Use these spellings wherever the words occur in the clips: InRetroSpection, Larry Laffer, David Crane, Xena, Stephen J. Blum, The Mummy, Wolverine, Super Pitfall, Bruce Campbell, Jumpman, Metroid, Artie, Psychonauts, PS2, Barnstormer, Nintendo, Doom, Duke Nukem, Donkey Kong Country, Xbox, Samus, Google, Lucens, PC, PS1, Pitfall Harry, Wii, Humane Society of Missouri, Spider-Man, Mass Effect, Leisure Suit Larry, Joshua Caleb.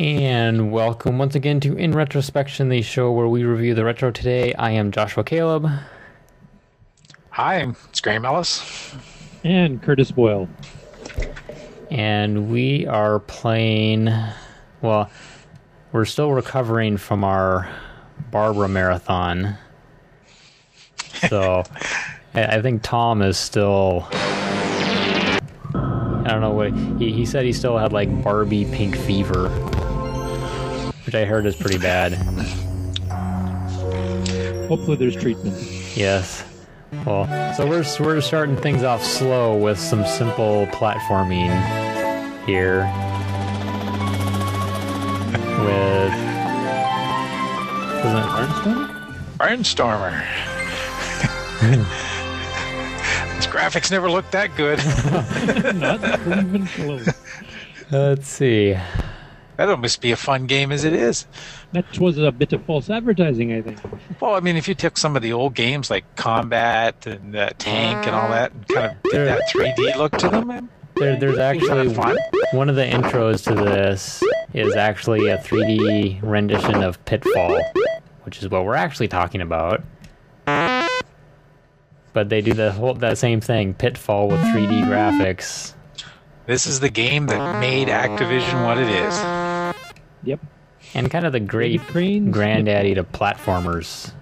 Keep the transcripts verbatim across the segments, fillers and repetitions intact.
And welcome once again to In Retrospection, the show where we review the retro today. I am Joshua Caleb. Hi, it's Graham Ellis. And Curtis Boyle. And we are playing, well, we're still recovering from our Barbara marathon. So, I think Tom is still... I don't know what he, he said. He still had like Barbie pink fever, which I heard is pretty bad. Hopefully, there's treatment. Yes. Well, so we're we're starting things off slow with some simple platforming here. With isn't it Barnstormer? Barnstormer. Graphics never looked that good. Not even close. Let's see. That almost be a fun game as it is. That was a bit of false advertising, I think. Well, I mean, if you took some of the old games like Combat and uh, Tank and all that, and kind of did that three D look to them. There, there's actually fun. One of the intros to this is actually a three D rendition of Pitfall, which is what we're actually talking about. But they do the whole that same thing, Pitfall with three D graphics. This is the game that made Activision what it is. Yep. And kind of the great granddaddy to platformers,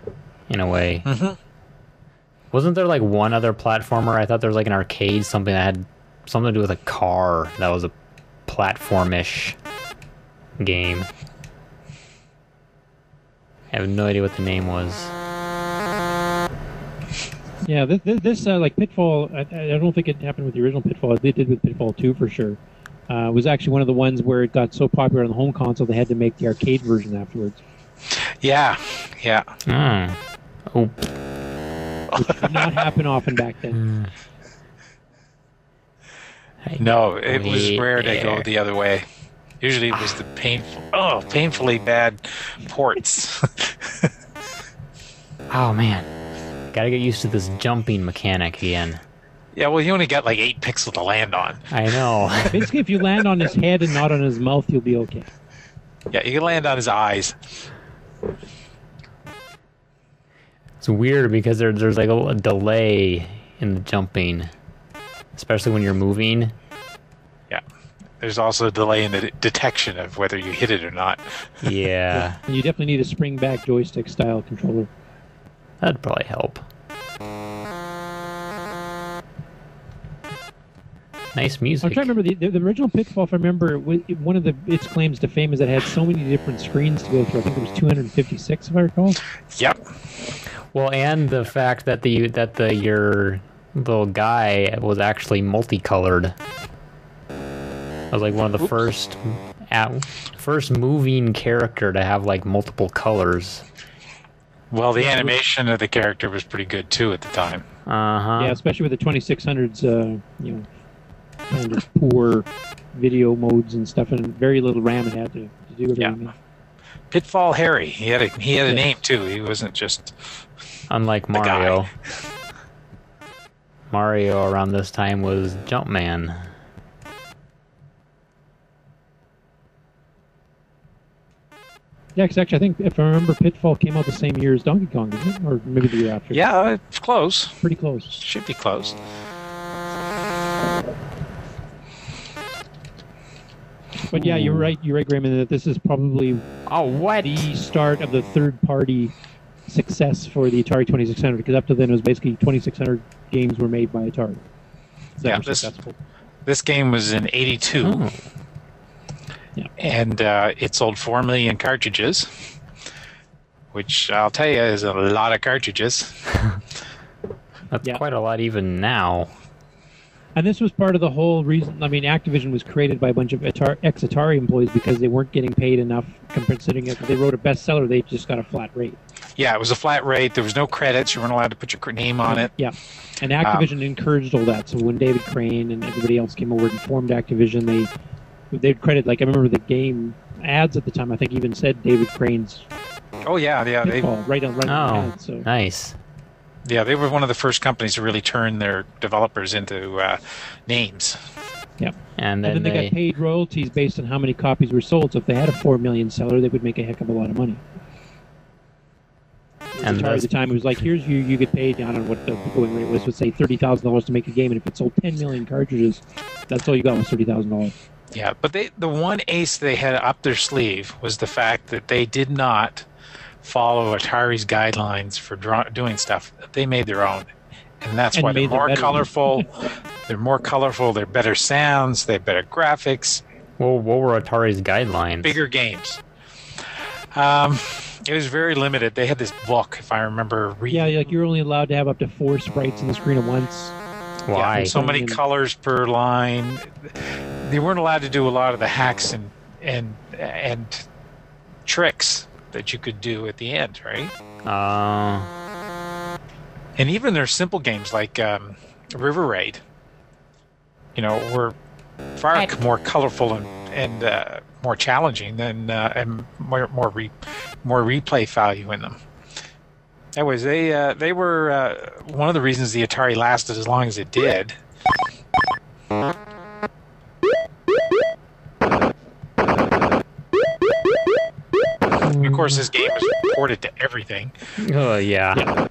in a way. Mm-hmm. Wasn't there like one other platformer? I thought there was like an arcade, something that had something to do with a car. That was a platformish game. I have no idea what the name was. Yeah, this, this uh, like Pitfall, I, I don't think it happened with the original Pitfall. They did with Pitfall two for sure. Uh, it was actually one of the ones where it got so popular on the home console they had to make the arcade version afterwards. Yeah, yeah. Mm. Oh. Which did not happen often back then. Mm. No, it was rare to go the other way. Usually it was the painful, oh, painfully bad ports. Oh, man. Gotta get used to this jumping mechanic again. Yeah, well, you only got like eight pixels to land on. I know. Basically, if you land on his head and not on his mouth, you'll be okay. Yeah, you can land on his eyes. It's weird because there, there's like a, a delay in the jumping, especially when you're moving. Yeah. There's also a delay in the de- detection of whether you hit it or not. Yeah. And you definitely need a spring-back joystick-style controller. That'd probably help. Nice music. I'm trying to remember the, the, the original Pitfall. If I remember, one of the its claims to fame is that it had so many different screens to go through. I think it was two hundred fifty-six, if I recall. Yep. Well, and the fact that the that the your little guy was actually multicolored. That was like one of the Oops. first at, first moving character to have like multiple colors. Well, the animation of the character was pretty good too at the time. Uh huh. Yeah, especially with the twenty-six hundreds, uh, you know, kind of poor video modes and stuff, and very little RAM it had to, to do with everything. Yeah. Pitfall Harry. He had a he had a name too. He wasn't just unlike Mario. Mario around this time was Jumpman. Yeah, because actually, I think, if I remember, Pitfall came out the same year as Donkey Kong, didn't it? Or maybe the year after. Yeah, it's close. Pretty close. Should be close. But yeah, you're right, you're right, Graham, that this is probably oh, what? the start of the third-party success for the Atari twenty-six hundred, because up to then, it was basically twenty-six hundred games were made by Atari. So yeah, this, this game was in eighty-two. Oh. And uh, it sold four million cartridges, which I'll tell you is a lot of cartridges. That's yeah. quite a lot even now. And this was part of the whole reason. I mean, Activision was created by a bunch of Atari, ex-Atari employees because they weren't getting paid enough considering it. They wrote a bestseller. They just got a flat rate. Yeah, it was a flat rate. There was no credits. You weren't allowed to put your name on it. Yeah, and Activision um, encouraged all that. So when David Crane and everybody else came over and formed Activision, they... They'd credit, like, I remember the game ads at the time, I think even said David Crane's. Oh, yeah, yeah. Pitfall, they, right on, right oh, on the ad, so. Nice. Yeah, they were one of the first companies to really turn their developers into uh, names. Yep. And then, and then they, they got paid royalties based on how many copies were sold. So if they had a four million seller, they would make a heck of a lot of money. And at the time, it was like, here's you, you get paid, I don't know what the going rate was, would say thirty thousand dollars to make a game, and if it sold ten million cartridges, that's all you got was thirty thousand dollars. Yeah, but they, the one ace they had up their sleeve was the fact that they did not follow Atari's guidelines for draw, doing stuff. They made their own, and that's and why they're more colorful, they're more colorful, they're better sounds, they're better graphics. Well, what were Atari's guidelines? Bigger games. Um... It was very limited. They had this book, if I remember reading. Yeah, like you were only allowed to have up to four sprites on the screen at once. Why? Yeah, so many colors per line. They weren't allowed to do a lot of the hacks and and and tricks that you could do at the end, right? Uh. And even their simple games like um, River Raid, you know, were far I'd... more colorful and and. Uh, more challenging than uh, and more more, re more replay value in them. Anyways, they uh, they were uh, one of the reasons the Atari lasted as long as it did. And of course, this game was ported to everything. Oh yeah. yeah.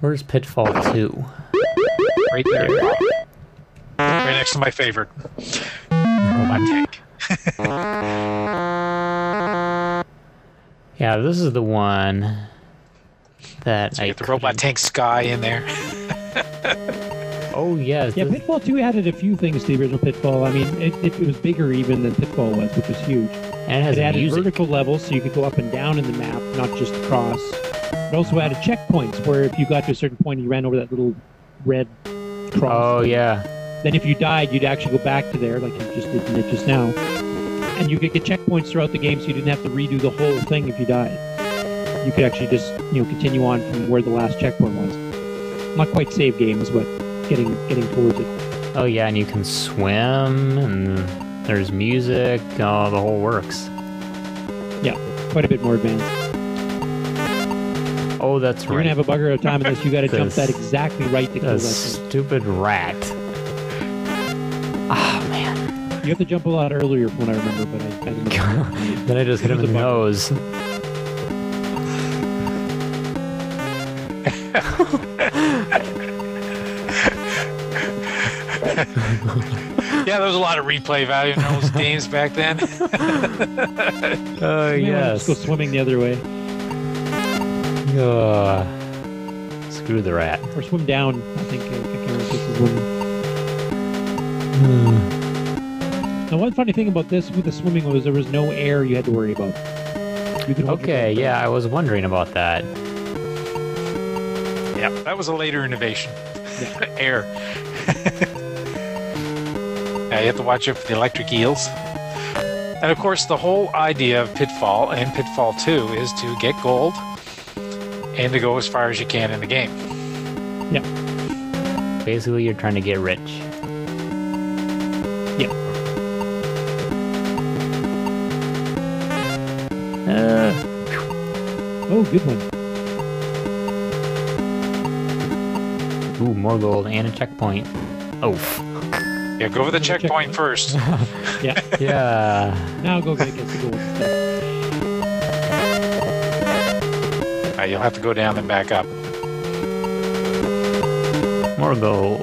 Where's Pitfall two? Right there. Right next to my favorite. My Tank. Yeah, this is the one that so I get the couldn't... robot tank Sky in there. Oh yes. Yeah, this... Pitfall two added a few things to the original Pitfall. I mean, it, it was bigger even than Pitfall was, which was huge. And it, has it added music. Vertical levels, so you could go up and down in the map, not just across. It also added checkpoints, where if you got to a certain point, you ran over that little red cross. Oh yeah. Then if you died, you'd actually go back to there, like you just did just now. And you could get checkpoints throughout the game, so you didn't have to redo the whole thing if you died. You could actually just, you know, continue on from where the last checkpoint was. Not quite save games, but getting getting towards it. Oh yeah, and you can swim, and there's music, oh, the whole works. Yeah, quite a bit more advanced. Oh, that's You're right. You're gonna have a bugger of time unless you gotta jump that exactly right to kill that stupid rat. Ah, oh, man. You have to jump a lot earlier from what I remember, but I, I didn't know. Then I just hit him in the nose. Yeah, there was a lot of replay value in those games back then. Oh, uh, yes. Let's go swimming the other way. Uh, screw the rat. Or swim down, I think. I can't remember. Hmm. Now, one funny thing about this with the swimming was there was no air you had to worry about. Okay, yeah, I was wondering about that. Yeah, that was a later innovation. Yeah. Air. Yeah, you have to watch out for the electric eels. And of course, the whole idea of Pitfall and Pitfall two is to get gold and to go as far as you can in the game. Yeah. Basically, you're trying to get rich. Yeah. Uh, oh, good one. Ooh, more gold and a checkpoint. Oh. Yeah, go for the checkpoint, checkpoint first. Yeah. Yeah. Now go get the gold. Alright, you'll have to go down and back up. More gold.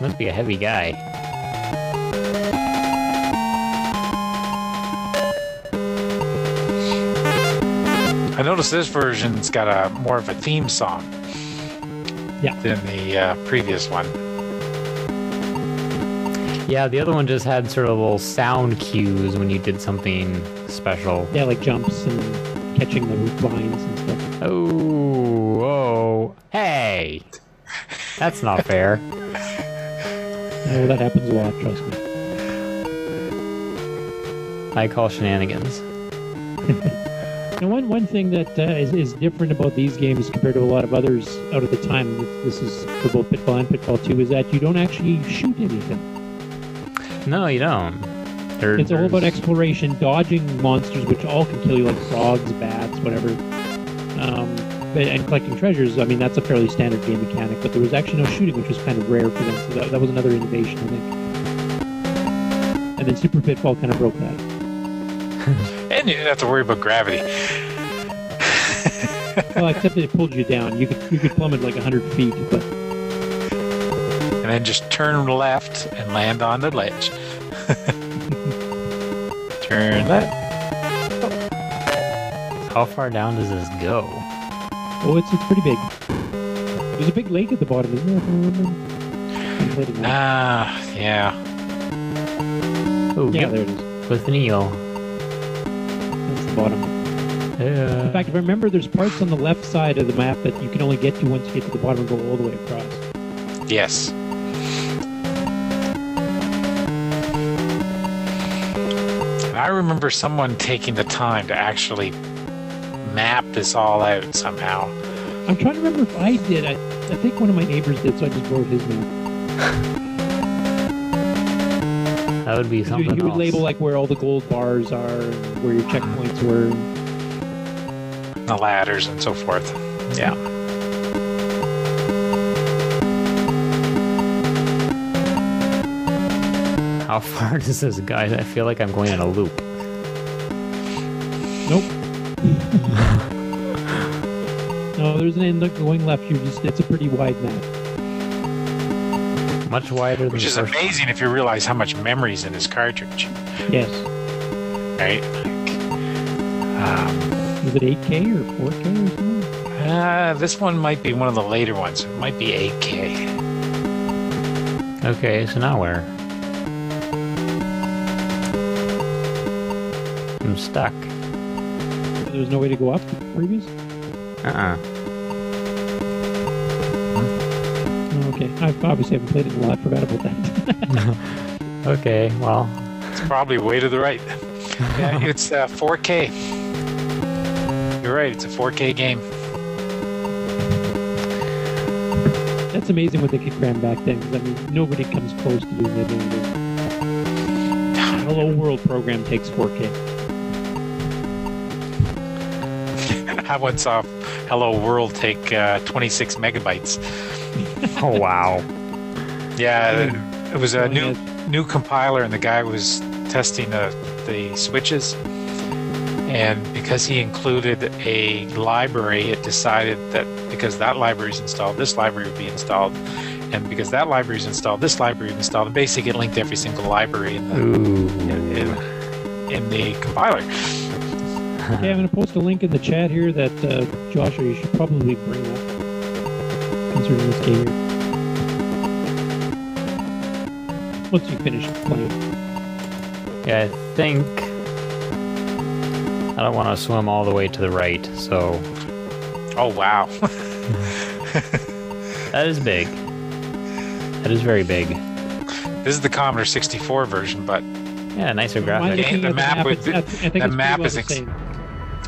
Must be a heavy guy. I noticed this version's got a more of a theme song yeah. than the uh, previous one. Yeah, the other one just had sort of little sound cues when you did something special. Yeah, like jumps and catching the roof vines and stuff. Oh, whoa. Hey! That's not fair. Oh, that happens a lot, trust me. I call shenanigans. Now, one one thing that uh, is, is different about these games compared to a lot of others out at the time, this is for both Pitfall and Pitfall two, is that you don't actually shoot anything. No, you don't. There, it's there's... all about exploration, dodging monsters, which all can kill you, like frogs, bats, whatever. Um, and collecting treasures, I mean, that's a fairly standard game mechanic, but there was actually no shooting, which was kind of rare for them, so that, that was another innovation, I think. And then Super Pitfall kind of broke that. And you didn't have to worry about gravity. Well, except it pulled you down. You could, you could plummet like one hundred feet, but... And then just turn left and land on the ledge. Turn left. Oh. How far down does this go? Oh, it's, it's pretty big. There's a big lake at the bottom, isn't there? Ah, uh, yeah. Oh, yeah, yep. There it is. With an eel. That's the bottom. Yeah. In fact, if I remember, there's parts on the left side of the map that you can only get to once you get to the bottom and go all the way across. Yes. I remember someone taking the time to actually map this all out somehow. I'm trying to remember if I did. I, I think one of my neighbors did, so I just borrowed his map. That would be something else. He would label like where all the gold bars are, and where your checkpoints were, and the ladders and so forth. Yeah. How far does this guy? I feel like I'm going in a loop. Nope. No, there's an end up going left. You just—it's a pretty wide map. Much wider than. Which is amazing if you realize how much memory's in this cartridge. Yes. Right. Um, is it eight K or four K or something? Ah, uh, this one might be one of the later ones. It might be eight K. Okay, so now where? I'm stuck. There was no way to go up previous? Uh-uh. Huh? Okay. I obviously haven't played it a lot. I forgot about that. Okay, well. It's probably way to the right. Yeah, it's uh, four K. You're right. It's a four K game. That's amazing what they could cram back then. Because, I mean, nobody comes close to doing that anymore. The whole world program takes four K. How about uh, Hello World take uh, twenty-six megabytes? Oh, wow. Yeah, it was a new new compiler, and the guy was testing the, the switches. And because he included a library, it decided that because that library is installed, this library would be installed. And because that library is installed, this library would be installed. And basically, it linked every single library in the, in, in, in the compiler. Hey, I'm going to post a link in the chat here that, uh, Joshua, you should probably bring up concerning this game here. Once you finish playing. Yeah, I think... I don't want to swim all the way to the right, so... Oh, wow. That is big. That is very big. This is the Commodore sixty-four version, but... Yeah, nicer graphic. The, the map, map, is, I think the map well is... Ex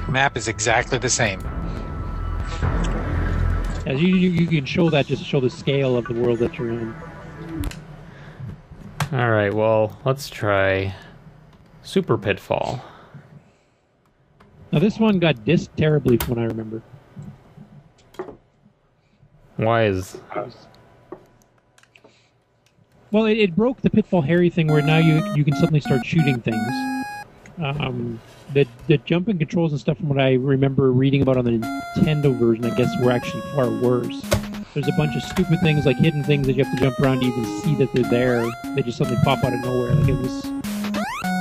map is exactly the same. Yeah, you, you, you can show that just to show the scale of the world that you're in. Alright, well, let's try Super Pitfall. Now this one got dissed terribly from what I remember. Why is... Well, it, it broke the Pitfall Harry thing where now you you can suddenly start shooting things. Um... The, the jumping controls and stuff from what I remember reading about on the Nintendo version, I guess, were actually far worse. There's a bunch of stupid things, like hidden things that you have to jump around to even see that they're there. They just suddenly pop out of nowhere. Like, it was,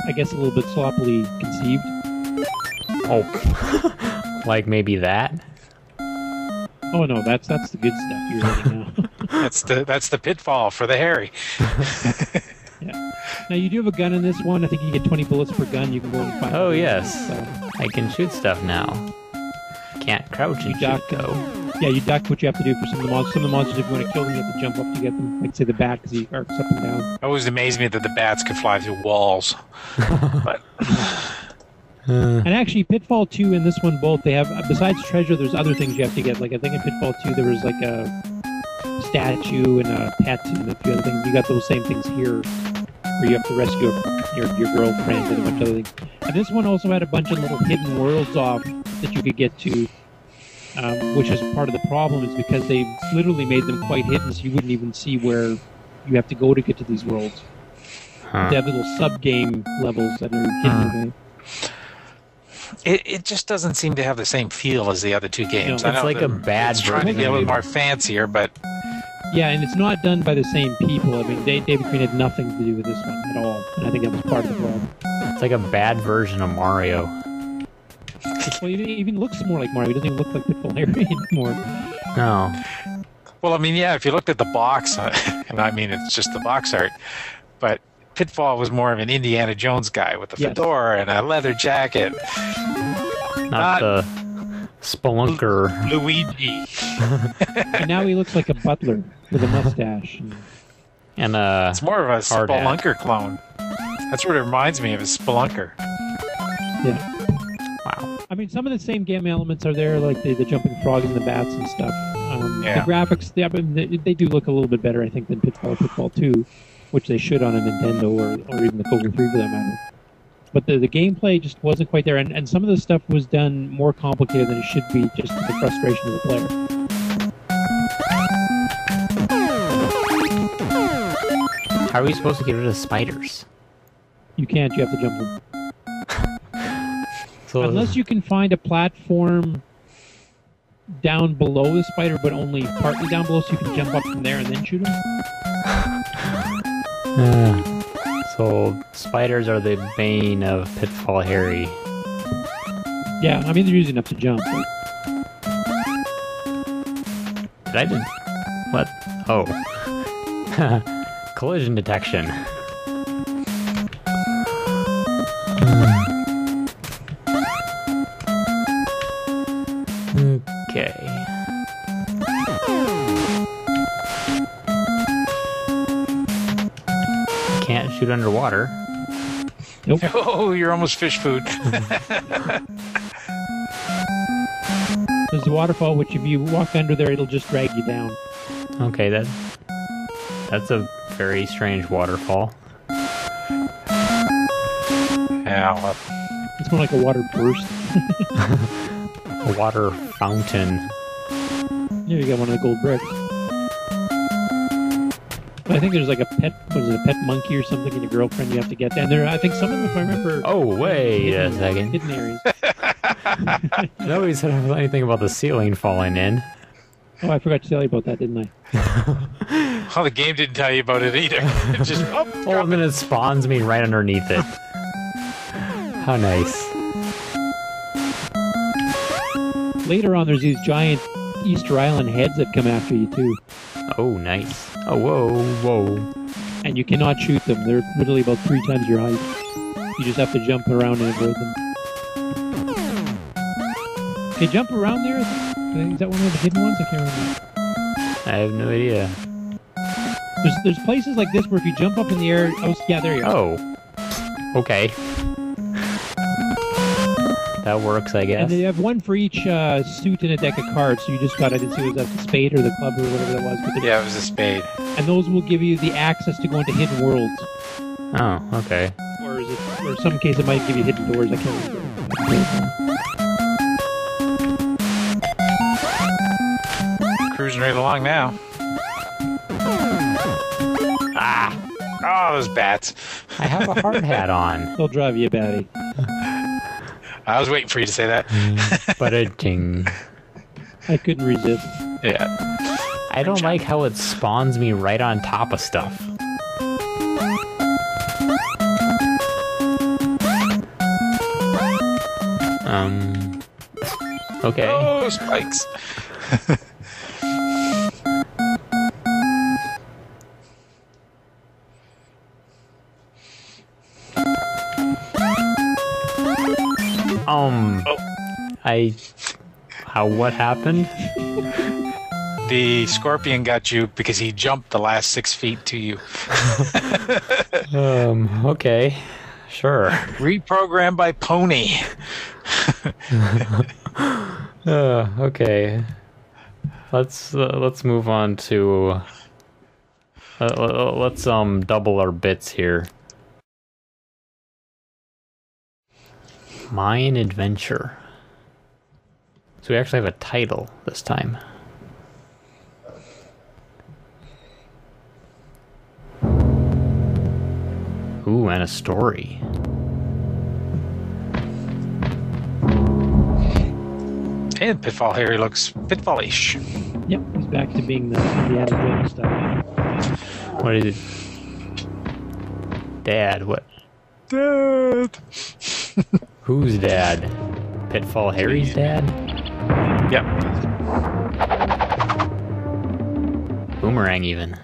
I guess, a little bit sloppily conceived. Oh. Like maybe that? Oh, no, that's that's the good stuff you're reading now. that's, the, that's the pitfall for the Harry. Yeah. Now you do have a gun in this one. I think you get twenty bullets per gun. You can go and find. Oh yes, so. I can shoot stuff now. Can't crouch and duck though. Yeah, you duck. What you have to do for some of the monsters. Some of the monsters, if you want to kill them, you have to jump up to get them. Like say the bat, because he arcs up and down. It always amazed me that the bats could fly through walls. But. And actually, Pitfall two and this one both, they have besides treasure, there's other things you have to get. Like I think in Pitfall two there was like a. Statue and a pet and a few other things. You got those same things here, where you have to rescue your your girlfriend and a bunch of other things. And this one also had a bunch of little hidden worlds off that you could get to. um, which is part of the problem, is because they literally made them quite hidden, so you wouldn't even see where you have to go to get to these worlds. Huh. They have little sub-game levels that are hidden away. Hmm. It, it just doesn't seem to have the same feel as the other two games. No, it's like a bad version. Trying to be a little more fancier, but... Yeah, and it's not done by the same people. I mean, David Crane had nothing to do with this one at all, and I think that was part of the problem. It's like a bad version of Mario. Well, it even looks more like Mario. It doesn't even look like Pitfall Harry anymore. No. Well, I mean, yeah, if you looked at the box, and I mean, it's just the box art, but... Pitfall was more of an Indiana Jones guy with a fedora yes. and a leather jacket. Not, Not the spelunker. Luigi. And now he looks like a butler with a mustache. And a it's more of a spelunker hat. Clone. That's what it reminds me of, is spelunker. Yeah. Wow. I mean, some of the same game elements are there, like the, the jumping frogs and the bats and stuff. Um, yeah. The graphics, they, I mean, they, they do look a little bit better, I think, than Pitfall or Pitfall two. Which they should on a Nintendo or, or even the Colter three for that matter. But the, the gameplay just wasn't quite there, and, and some of the stuff was done more complicated than it should be, just to the frustration of the player. How are we supposed to get rid of spiders? You can't, you have to jump them. So, unless you can find a platform down below the spider, but only partly down below, so you can jump up from there and then shoot them. Uh, so, spiders are the bane of Pitfall Harry. Yeah, I mean, they're using up to jump. Right? Did I just... What? Oh. Collision detection. Okay. Can't shoot underwater. Nope. Oh, you're almost fish food. There's a waterfall, which if you walk under there, it'll just drag you down. Okay, that that's a very strange waterfall. Yeah, it's more like a water burst. A water fountain. Yeah, you got one of the gold bricks. I think there's like a pet, what is it, a pet monkey or something, and a girlfriend you have to get there. And there, I think some of them, if I remember... Oh, wait a second. Hidden areas. Nobody said anything about the ceiling falling in. Oh, I forgot to tell you about that, didn't I? Well, the game didn't tell you about it either. It just, oh, oh and then it spawns me right underneath it. How nice. Later on, there's these giant Easter Island heads that come after you, too. Oh, nice. Oh, whoa, whoa. And you cannot shoot them. They're literally about three times your height. You just have to jump around and avoid them. Can you jump around there? Is that one of the hidden ones? I can't remember. I have no idea. There's, there's places like this where if you jump up in the air... Oh, yeah, there you go. Oh. Okay. That works, I guess. And they have one for each uh, suit and a deck of cards, so you just got, I didn't see if it was the spade or the club or whatever that was. But yeah, it was a spade. And those will give you the access to go into hidden worlds. Oh, okay. Or is it, or in some case it might give you hidden doors, I can't remember. Cruising right along now. Ah! Oh, those bats. I have a hard hat on. They'll drive you batty. I was waiting for you to say that. Ba-da-ding. I couldn't resist. Yeah. I don't like how it spawns me right on top of stuff. Um. Okay. Oh, spikes. Um, oh. I, how, what happened? The scorpion got you because he jumped the last six feet to you. um, okay, sure. Reprogrammed by Pony. uh, okay, let's uh, let's move on to. Uh, let's um double our bits here. Mine adventure. So we actually have a title this time. Ooh, and a story. And Pitfall Harry looks Pitfall-ish. Yep, he's back to being the Indiana Jones stuff. What is it? Dad, what? Dad! Who's dad? Pitfall Harry's dad? Yep. Boomerang, even.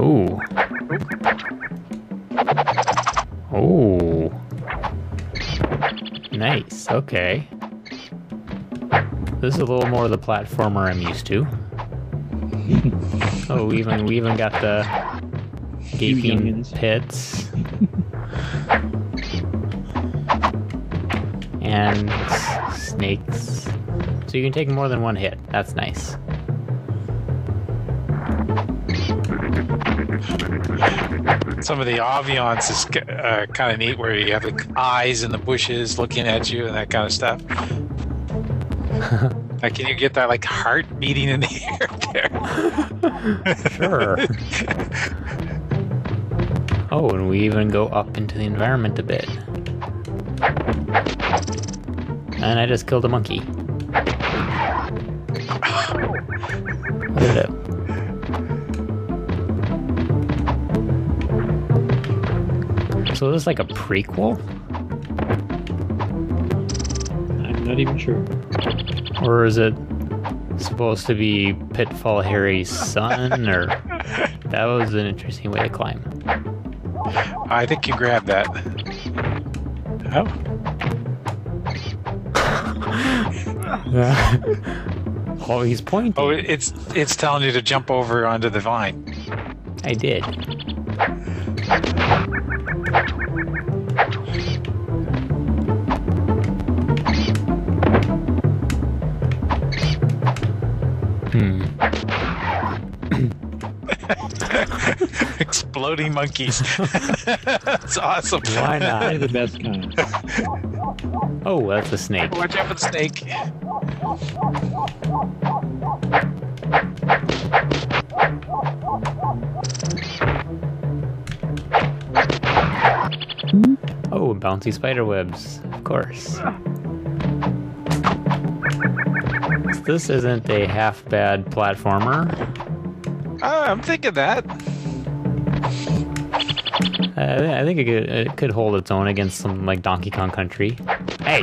Oh. Oh. Nice. Okay. This is a little more of the platformer I'm used to. Oh, we even we even got the gaping pits. And snakes. So you can take more than one hit. That's nice. Some of the ambiance is uh, kind of neat, where you have the eyes in the bushes looking at you and that kind of stuff. Like, can you get that like heart beating in the air there? Sure. Oh, and we even go up into the environment a bit. And I just killed a monkey. What did it? So this is like a prequel? I'm not even sure. Or is it supposed to be Pitfall Harry's son? Or that was an interesting way to climb. I think you grabbed that. Oh. Oh, he's pointing. Oh, it's it's telling you to jump over onto the vine. I did. Hmm. Exploding monkeys. That's awesome. Why not? They're the best kind. Oh, that's a snake. Watch out for the snake. Oh, bouncy spider webs, of course. This isn't a half-bad platformer. Oh, I'm thinking that. Uh, I think it could, it could hold its own against something like Donkey Kong Country. Hey,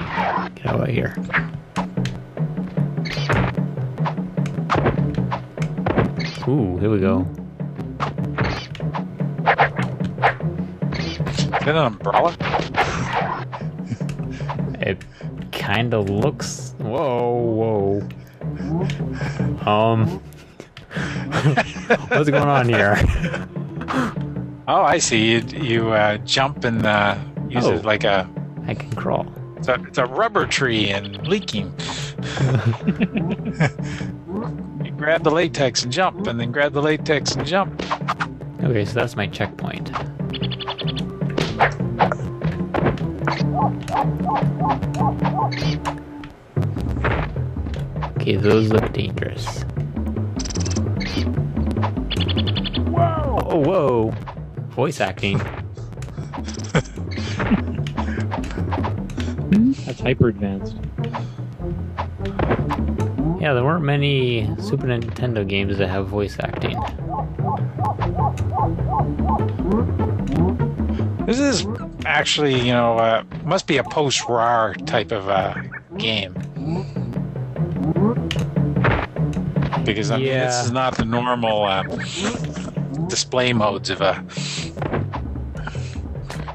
get out of here. Ooh, here we go. Is that an umbrella? It kind of looks... Whoa, whoa. Um, what's going on here? Oh, I see. You you uh, jump and uh, use oh, it like a. I can crawl. It's a, it's a rubber tree and leaking. You grab the latex and jump, and then grab the latex and jump. Okay, so that's my checkpoint. Okay, those look dangerous. Whoa! Oh, whoa! Voice acting. That's hyper advanced. Yeah, there weren't many Super Nintendo games that have voice acting. This is actually, you know, uh, must be a post-R A R type of uh, game. Because I mean, yeah. This is not the normal uh, display modes of a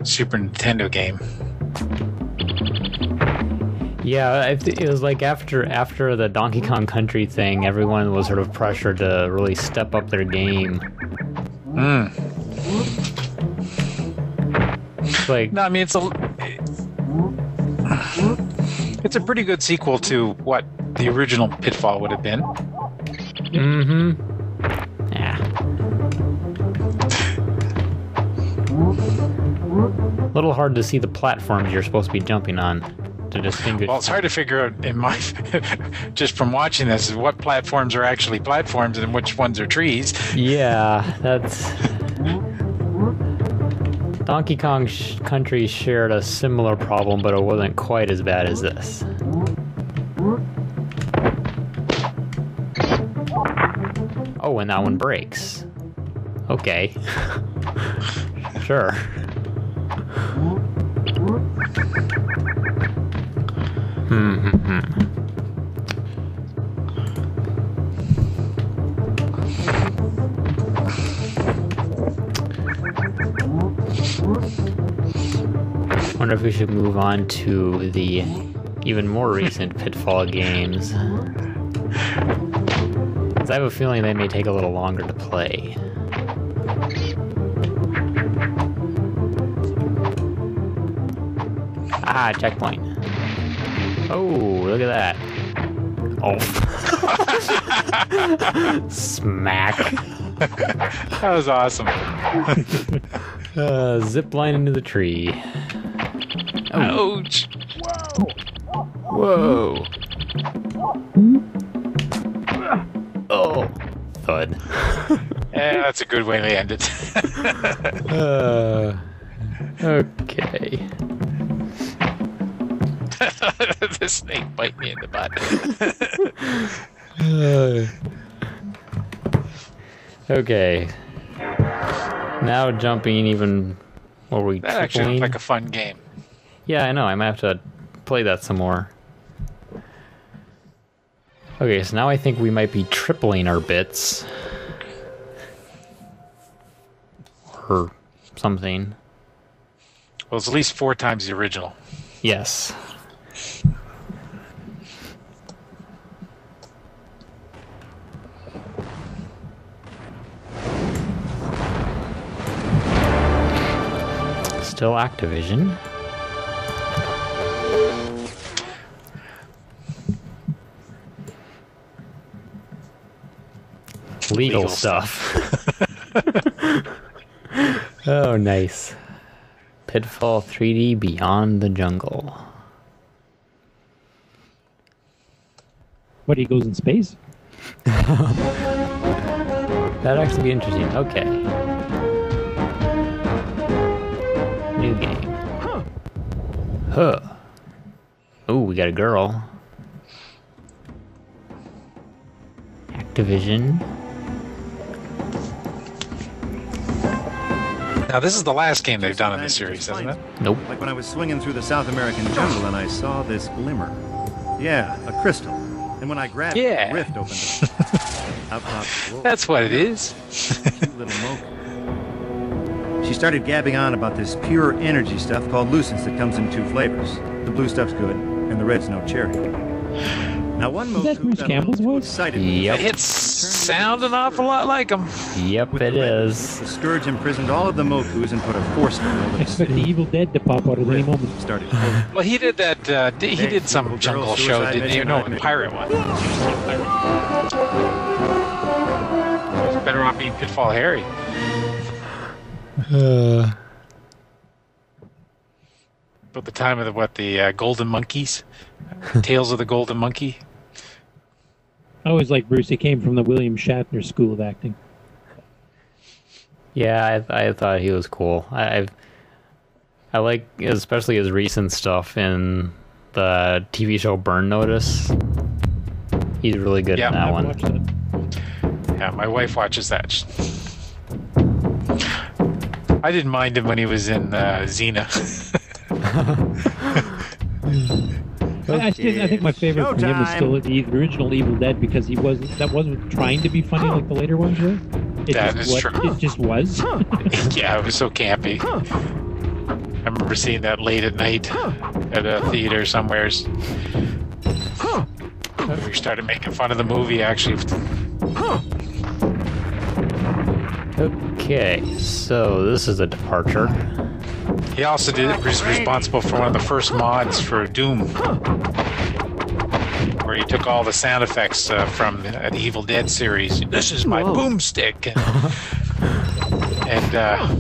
Super Nintendo game. Yeah, it was like after after the Donkey Kong Country thing, everyone was sort of pressured to really step up their game. Mm. It's like no, I mean it's a it's a pretty good sequel to what the original Pitfall would have been. Mm-hmm. Yeah. A little hard to see the platforms you're supposed to be jumping on to distinguish. Well, it's hard to figure out in my just from watching this is what platforms are actually platforms and which ones are trees. Yeah, that's. Donkey Kong Country shared a similar problem, but it wasn't quite as bad as this. Oh, and that one breaks. Okay. Sure. Hmm. I wonder if we should move on to the even more recent Pitfall games. Because I have a feeling they may take a little longer to play. Ah, checkpoint. Oh, look at that. Oh. Smack. That was awesome. uh, zip line into the tree. Oh. Ouch! Whoa! Oh, thud! Yeah, that's a good way to end it. uh, okay. The snake bit me in the butt. uh, okay. Now jumping even. What were we? That actually looked like a fun game. Yeah, I know. I might have to play that some more. Okay, so now I think we might be tripling our bits. Or something. Well, it's at least four times the original. Yes. Still Activision. Legal, legal stuff. Oh, nice. Pitfall three D Beyond the Jungle. What, he goes in space? That'd actually be interesting. Okay. New game. Huh. Huh. Ooh, we got a girl. Activision. Now, this is the last game they've done in this series, isn't it? Nope. Like when I was swinging through the South American jungle and I saw this glimmer. Yeah, a crystal. And when I grabbed yeah. it, the rift opened up. Up That's what it is. Cute little mocha. She started gabbing on about this pure energy stuff called Lucens that comes in two flavors. The blue stuff's good, and the red's no cherry. Now, one is that Bruce Campbell's voice? Yep. It sounds an awful lot like him. Yep, With it the is. The Scourge imprisoned all of the Mokus and put a force field. I expect the Evil Dead to pop out at any moment. Well, he did that, uh, he hey, did some jungle show, didn't he? No, the pirate one. It's better off being Pitfall Harry. Uh. About the time of the, what, the uh, Golden Monkeys? Tales of the Golden Monkey? I always liked Bruce. He came from the William Shatner School of Acting. Yeah, I, I thought he was cool. I I've, I like especially his recent stuff in the T V show Burn Notice. He's really good yeah, in that I've one. Watched that. Yeah, my wife watches that. I didn't mind him when he was in uh, Xena. I, I, still, I think my favorite Showtime. From him was still the original Evil Dead because he wasn't that wasn't trying to be funny like the later ones were. It that just is was, true. It just was. Yeah, it was so campy. I remember seeing that late at night at a theater somewhere. We started making fun of the movie actually. Okay, so this is a departure. He also did was responsible for one of the first mods for Doom, where he took all the sound effects uh, from uh, the Evil Dead series. This is my Whoa. boomstick. And uh,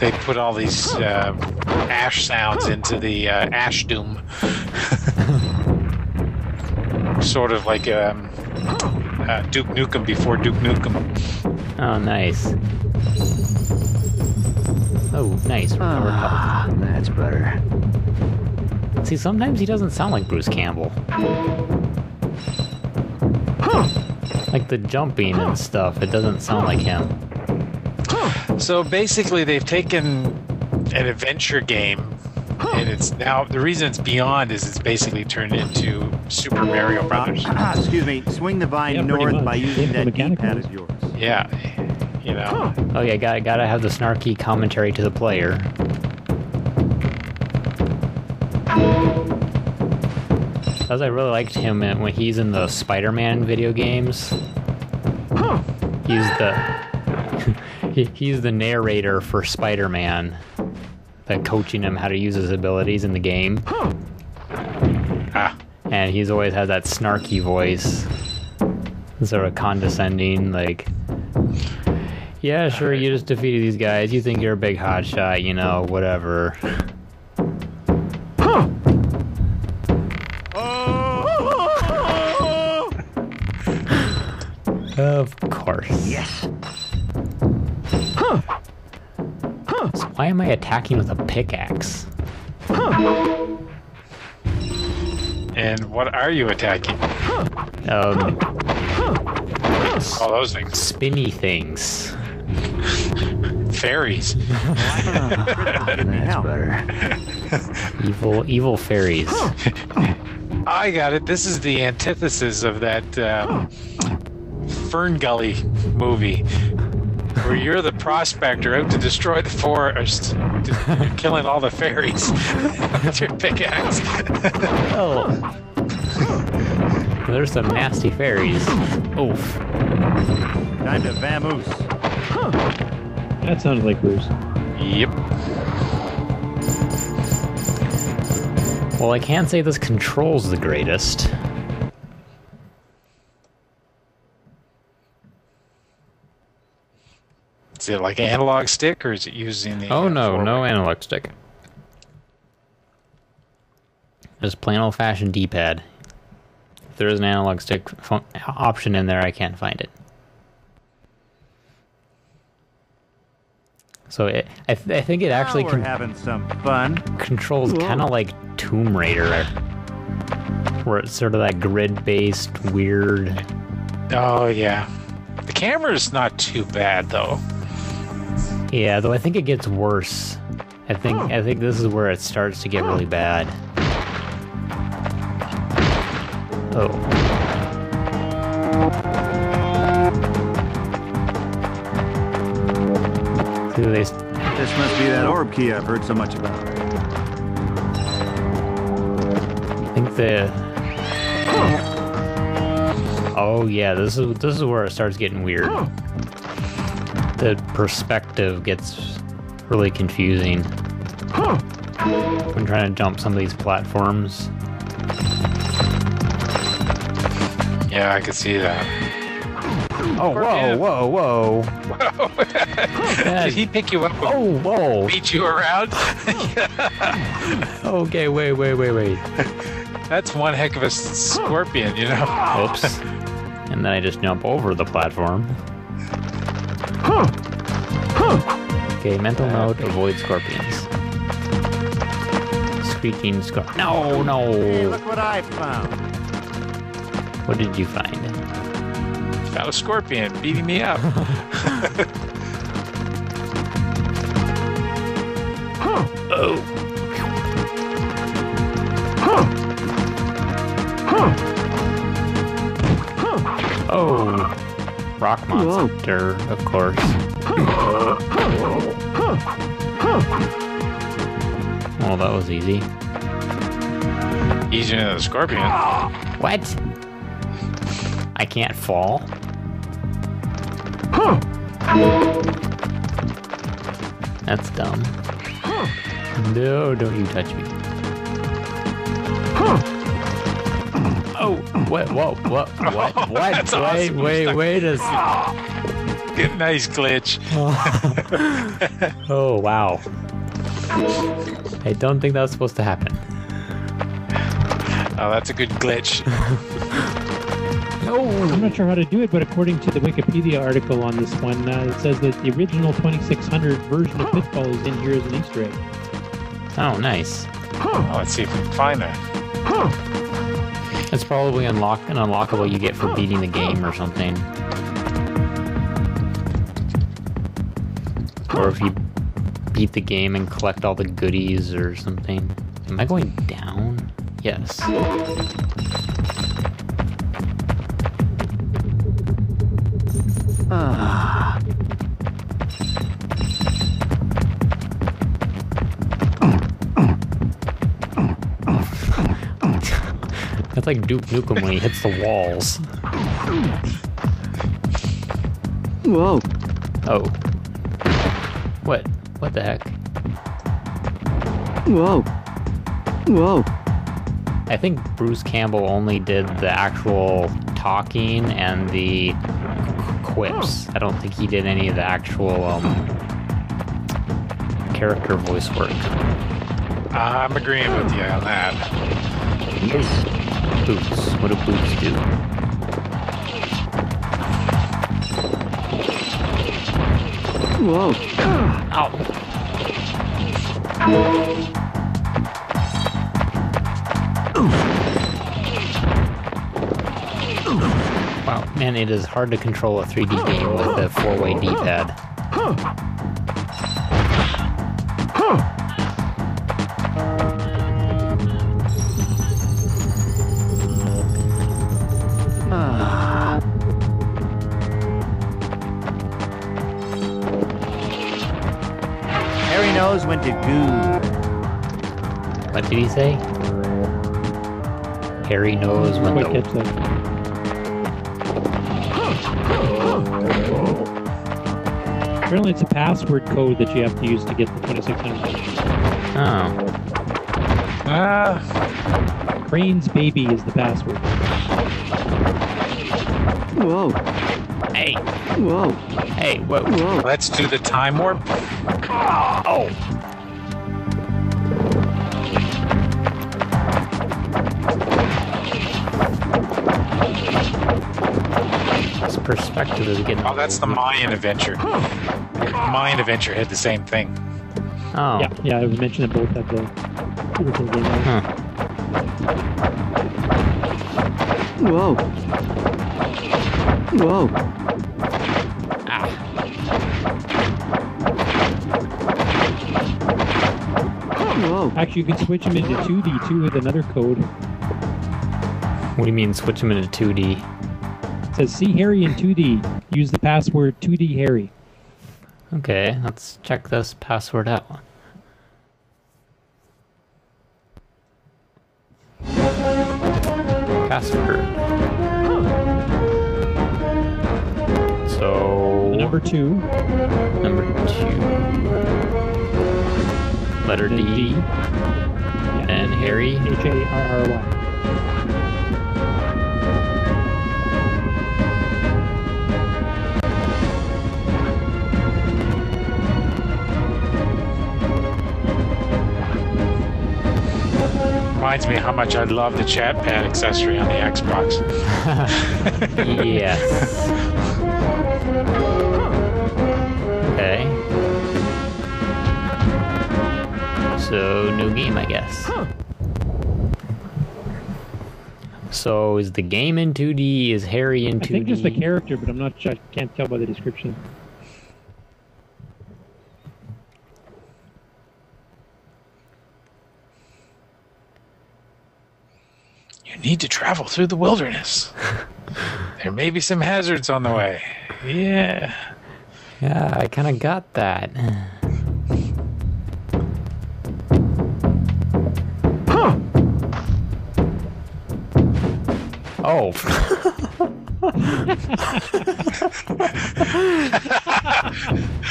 they put all these uh, ash sounds into the uh, Ash Doom. Sort of like um, uh, Duke Nukem before Duke Nukem. Oh, nice. Oh, nice. Ah, uh, that's better. See, sometimes he doesn't sound like Bruce Campbell. Huh. Like the jumping huh. and stuff, it doesn't sound like him. So basically they've taken an adventure game, and it's now, the reason it's Beyond is it's basically turned into Super Mario Brothers. Uh, excuse me, swing the vine yeah, north by using yeah, that D-pad is yours. Yeah, you know. Oh yeah, gotta, gotta have the snarky commentary to the player. As I really liked him when he's in the Spider-Man video games. Huh. He's the he, he's the narrator for Spider-Man, that coaching him how to use his abilities in the game. Huh. Ah. And he's always had that snarky voice, sort of condescending, like, yeah, sure, you just defeated these guys. You think you're a big hotshot, you know, whatever. Of course. Yes. Huh. Huh. So why am I attacking with a pickaxe? Huh. And what are you attacking? Um. All those things. Spinny things. Fairies. That's better. Evil, evil fairies. I got it. This is the antithesis of that. Um, Fern Gully movie, where you're the prospector out to destroy the forest, you're killing all the fairies with your pickaxe. Oh, there's some nasty fairies. Oof. Time to vamoose. That sounded like Bruce. Yep. Well, I can't say this controls the greatest. Is it like analog stick, or is it using the... Oh, uh, no, forward? No analog stick. Just plain old-fashioned D-pad. If there is an analog stick fun option in there, I can't find it. So it, I, th I think it actually... Now we're having some fun. ...controls kind of like Tomb Raider, where it's sort of that grid-based, weird... Oh, yeah. The camera's not too bad, though. Yeah, though I think it gets worse. I think I think this is where it starts to get really bad. Oh. This must be that orb key I've heard so much about. I think the... Oh yeah, this is this is where it starts getting weird. The perspective gets really confusing. Huh. I'm trying to jump some of these platforms. Yeah, I could see that. Oh, whoa, yeah. whoa, whoa, whoa. Did he pick you up? Oh, whoa. Beat you around? Okay, wait, wait, wait, wait. That's one heck of a scorpion, you know? Oops. And then I just jump over the platform. Huh. Huh. Okay, mental note, avoid scorpions. Squeaking scorpion. No, no! Hey, look what I found. What did you find? Found a scorpion beating me up. Huh. Oh. Huh. Huh. Huh. Oh. Rock monster, of course. Well, that was easy. Easier than the scorpion. What? I can't fall. That's dumb. No, don't you touch me. Whoa! Wait, whoa! Whoa! What? Oh, what? Wait! Awesome. Wait! Like, wait! A... Oh, nice glitch. Oh. Oh wow! I don't think that was supposed to happen. Oh, that's a good glitch. Oh, I'm not sure how to do it, but according to the Wikipedia article on this one, uh, it says that the original twenty-six hundred version of Pitfall is in here as an Easter egg. Oh, nice. Huh. Well, let's see if we can find that. Huh. It's probably unlock an unlockable you get for beating the game or something. Or if you beat the game and collect all the goodies or something. Am I going down? Yes. Ah. That's like Duke Nukem when he hits the walls. Whoa. Oh. What? What the heck? Whoa. Whoa. I think Bruce Campbell only did the actual talking and the quips. I don't think he did any of the actual um, character voice work. I'm agreeing with you on that. Boots. Boots. What do boots do? Whoa. Ow. Ow. Wow, man, it is hard to control a three D game with a four-way D-pad. Harry knows when to go. What did he say? Harry knows when to go. Apparently it's a password code that you have to use to get the twenty-six hundred. Oh. Ah. Crane's baby is the password. Whoa. Hey. Whoa. Hey, whoa. Whoa. Let's do the time warp. Oh. This perspective is getting... Oh, that's the Mayan adventure. Mayan adventure had the same thing. Oh. Yeah, yeah, I mentioned that both had the... Huh. Whoa. Whoa. Ah. Whoa. Actually, you can switch them into two D, too, with another code. What do you mean, switch them into two D? It says, see Harry in two D. Use the password two D Harry. Okay, let's check this password out. Password. Huh. So... Number two. Number two. Letter D. D. Yeah. And Harry. H A R R Y. Reminds me how much I love the chat pad accessory on the Xbox. Yes. Okay. So, new game, I guess. Huh. So, is the game in two D? Is Harry in two D? I think just the character, but I'm not sure. I can't tell by the description. Need to travel through the wilderness. There may be some hazards on the way. Yeah. Yeah, I kind of got that. Huh. Oh.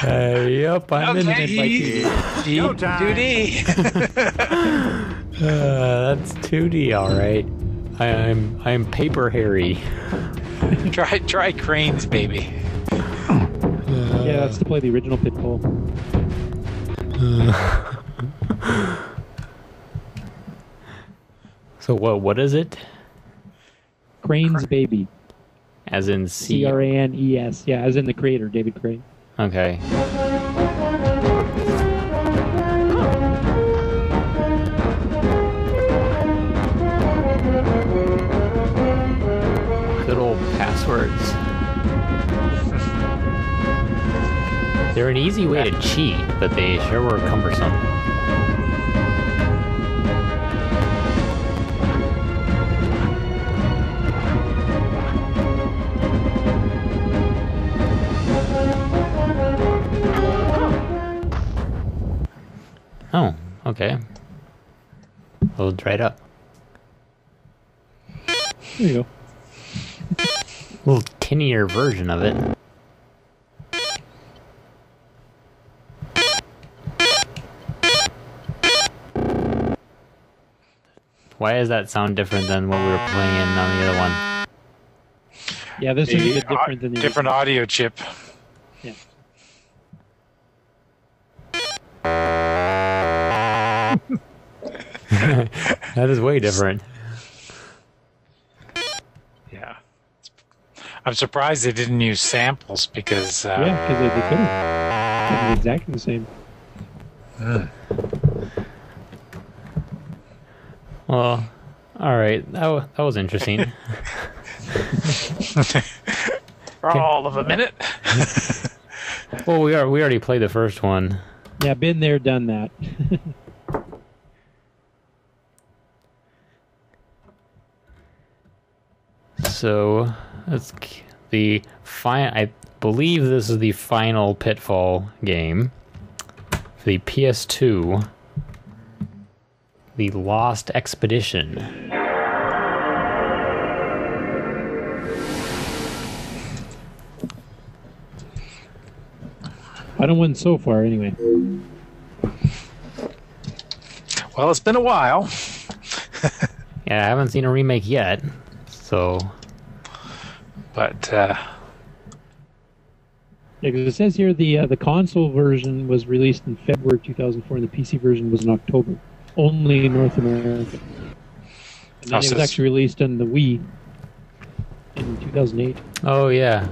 uh, yep, I'm okay. In it like you. two D. Uh, that's two D, all right. I'm I'm Paper Harry. try try Cranes, baby. Uh, yeah, that's to play the original Pitfall. Uh, so what what is it? Crane's baby. As in C, C R A N E S. Yeah, as in the creator, David Crane. Okay. Good old passwords. They're an easy way to cheat, but they sure were cumbersome. Oh, okay. We'll dry it up. There you go. A little tinnier version of it. Why does that sound different than what we were playing in on the other one? Yeah, this the, is a bit different than the different original. Audio chip. Yeah. That is way different. Yeah. I'm surprised they didn't use samples because. Uh, yeah, because they couldn't. It's exactly the same. Uh. Well, all right. That, w that was interesting. For all of a minute. Well, we are. We already played the first one. Yeah, been there, done that. So that's the final. I believe this is the final Pitfall game for the P S two. The Lost Expedition. I don't win so far, anyway. Well, it's been a while. Yeah, I haven't seen a remake yet, so. But uh, yeah, 'cause it says here the uh, the console version was released in February two thousand four, and the P C version was in October. Only in North America. And then oh, it was so actually released on the Wii in two thousand eight. Oh, yeah.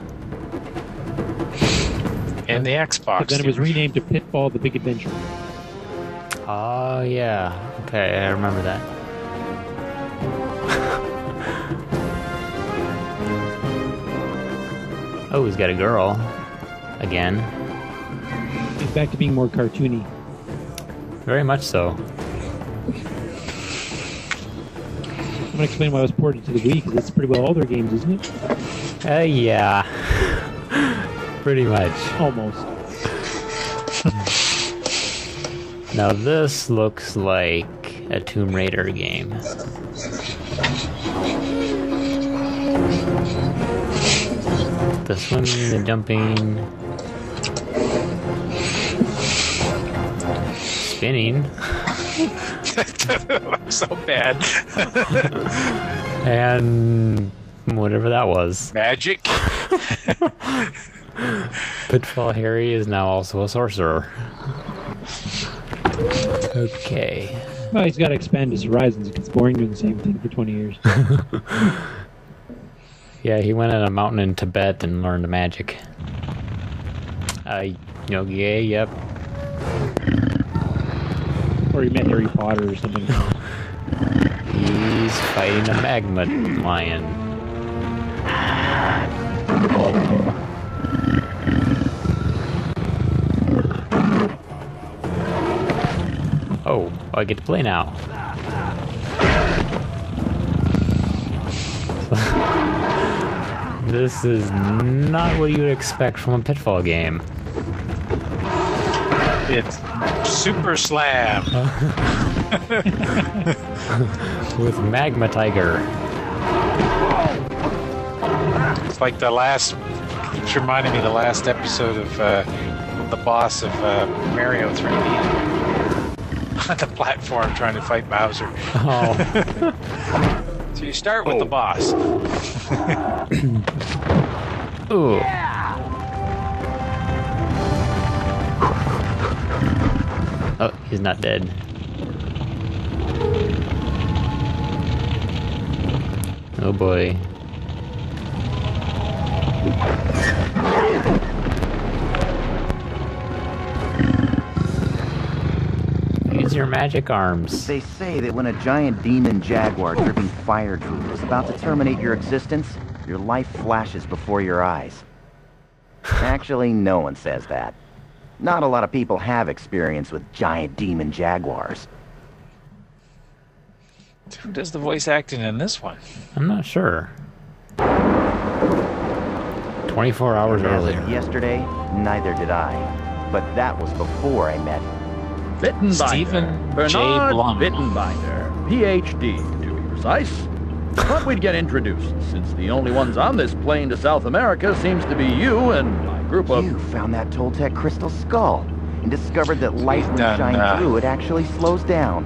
And the Xbox. But then it was renamed to Pitfall: The Big Adventure. Oh, yeah. Okay, I remember that. Oh, he's got a girl. Again. He's back to being more cartoony. Very much so. I'm gonna explain why I was ported to the Wii, because that's pretty well all their games, isn't it? Uh, yeah. Pretty much. Almost. Now this looks like a Tomb Raider game. The swimming, the jumping... Spinning. That looks so bad. And whatever that was. Magic. Pitfall Harry is now also a sorcerer. Okay. Well, he's got to expand his horizons. It's boring doing the same thing for twenty years. Yeah, he went on a mountain in Tibet and learned magic. Uh, you know, yeah, yep. Or he met Harry Potter or something. He's fighting a magma lion. Oh, I get to play now. This is not what you would expect from a Pitfall game. It's Super Slam! With Magma Tiger. It's like the last... It's reminding me of the last episode of uh, the boss of uh, Mario three D. On the platform trying to fight Bowser. Oh. So you start with oh. the boss. Ooh. Yeah! Oh, he's not dead. Oh boy. Use your magic arms. They say that when a giant demon jaguar dripping fire drool is about to terminate your existence, your life flashes before your eyes. Actually, no one says that. Not a lot of people have experience with giant demon jaguars. Who does the voice acting in this one? I'm not sure. twenty-four hours earlier. Yesterday, neither did I. But that was before I met Bittenbinder. Stephen Bernard Bittenbinder, P H D to be precise. Thought we'd get introduced, since the only ones on this plane to South America seems to be you and my group of... You found that Toltec crystal skull and discovered that light when shine through it actually slows down.